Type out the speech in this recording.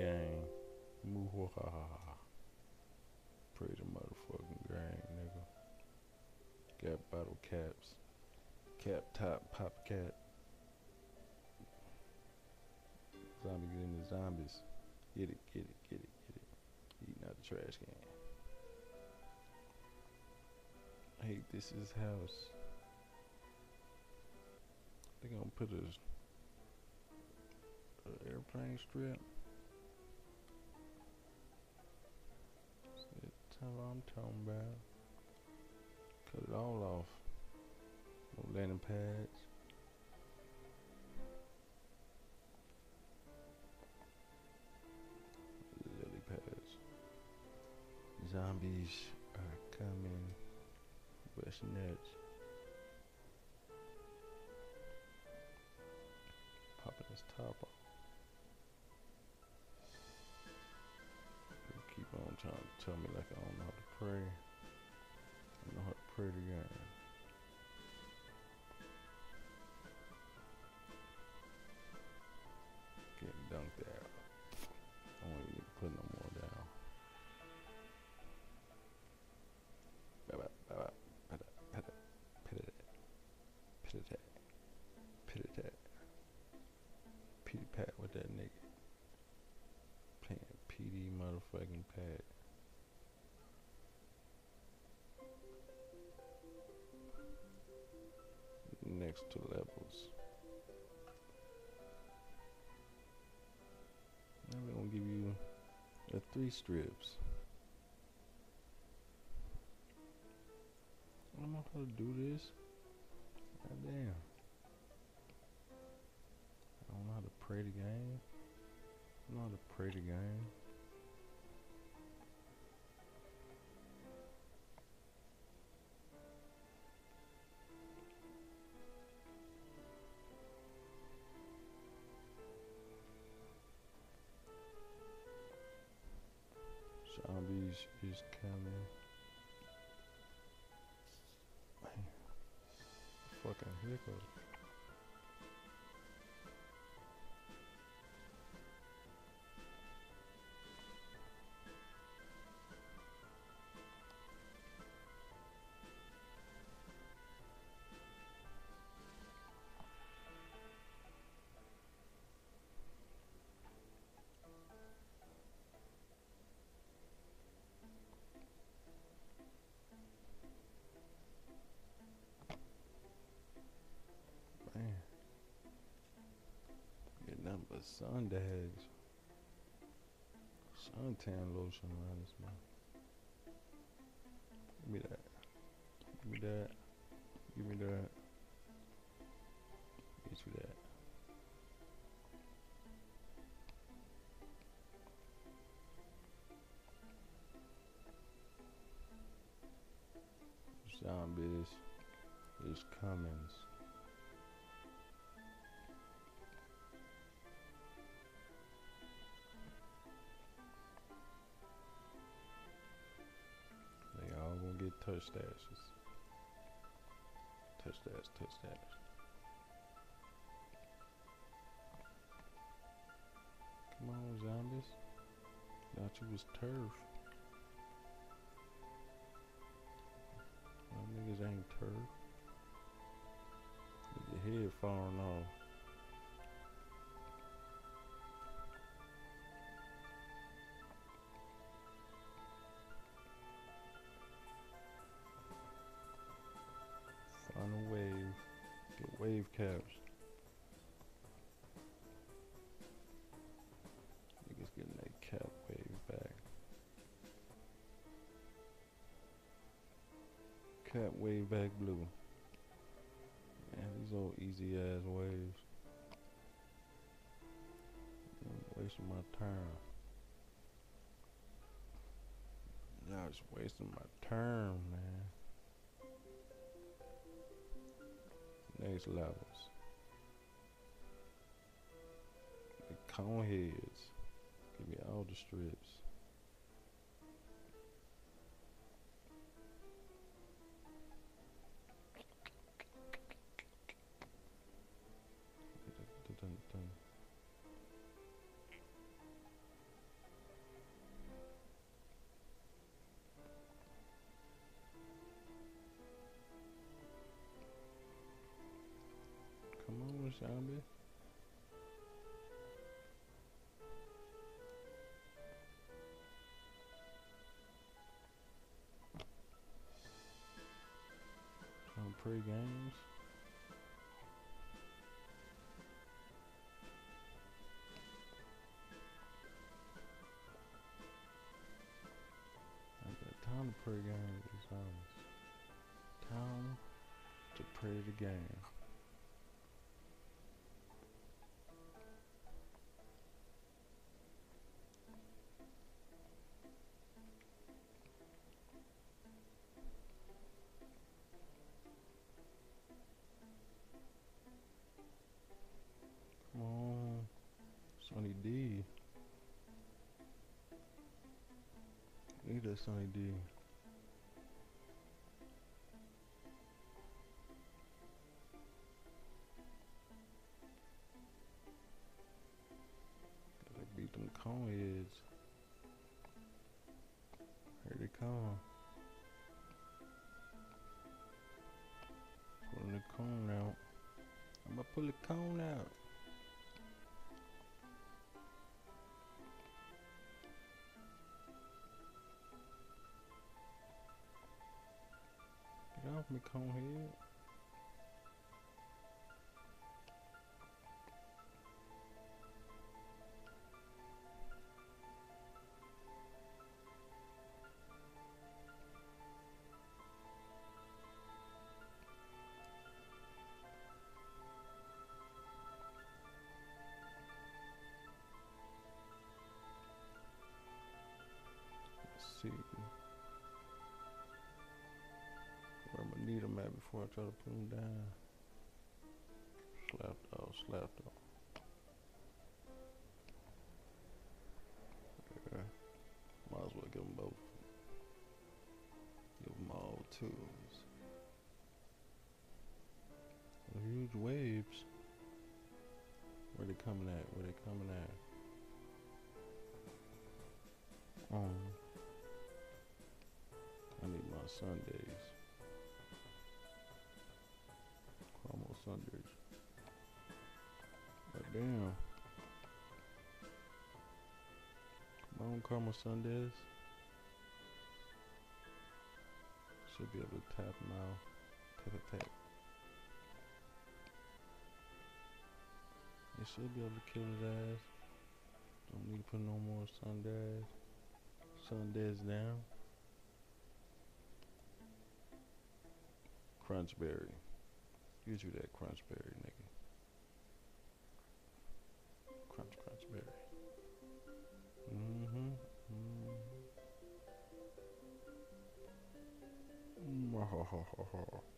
Gang. Pretty motherfucking gang, nigga. Got bottle caps. Cap top, pop cap. Zombie getting the zombies. Get it, get it, get it, get it. Eating out the trash can. Hey, this is his house. They gonna put a airplane strip. That's what I'm talking about. Cut it all off. No landing pads. Lily pads. Zombies are coming. West nuts. Popping his top off. I'm trying to tell me like I don't know how to pray. I don't know how to pray to God. Getting dunked out. I don't even need to put no more down. Pity pat with that nigga. PD motherfucking pad. Next two levels. Now we're gonna give you the 3 strips. I don't know how to do this. God damn. I don't know how to pray the game. I don't know how to pray the game. Zombies is coming. Man, fucking hiccup. But Sundays, suntan lotion around this man. Give me that. Give me that. Give me that. Get you that. Zombies is coming. Touch dashes. Touch dash, touch dash. Come on, zombies. Thought you was turf. Them niggas ain't turf. With your head falling off. On a wave, get wave caps. Niggas getting that cap wave back. Cap wave back blue. Man, these old easy ass waves. I'm wasting my time. Y'all just wasting my time, man. Next levels. The cone heads. Give me all the strips. zombie. Some pre-games. I got time to pre-game with these zombies. Time to pre the game. Sonny D. Look at that Sonny D. Gotta beat them cone heads. Here they come. Pulling the cone out. I'm gonna pull the cone out. Get off me, cone head. Let's see. Where I'm gonna need them at before I try to put them down. Slap off, slap off. Yeah. Might as well give them both. Give them all twos. Huge waves. Where they coming at? Where they coming at? I need my Sundays. Almost underage. But damn. Come on, Caramel Sundays. Should be able to tap them out. Tap. They should be able to kill his ass. Don't need to put no more Sundays. Sundays down. Crunchberry. Gives you that crunchberry, nigga. Crunchberry. Mm-hmm.